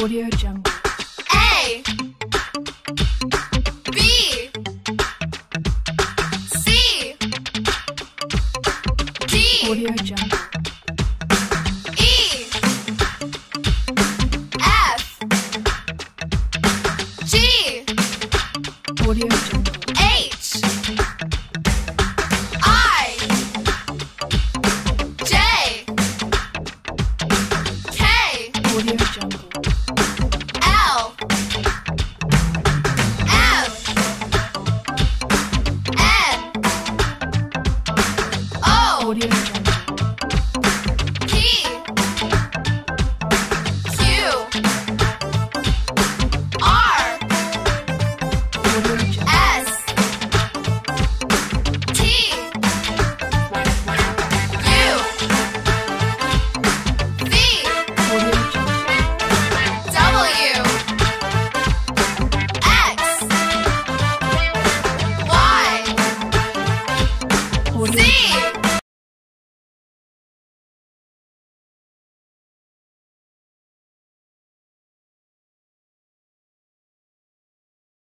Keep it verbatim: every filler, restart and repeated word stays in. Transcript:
Audio Jungle. A B C D Audio Jungle. E F G Audio Jungle. H I J K Audio Jungle.